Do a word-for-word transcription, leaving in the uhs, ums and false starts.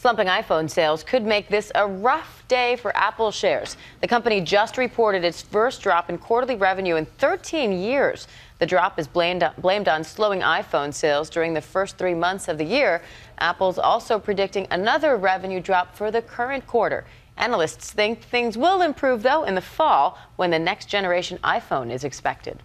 Slumping iPhone sales could make this a rough day for Apple shares. The company just reported its first drop in quarterly revenue in thirteen years. The drop is blamed blamed on slowing iPhone sales during the first three months of the year. Apple's also predicting another revenue drop for the current quarter. Analysts think things will improve, though, in the fall when the next generation iPhone is expected.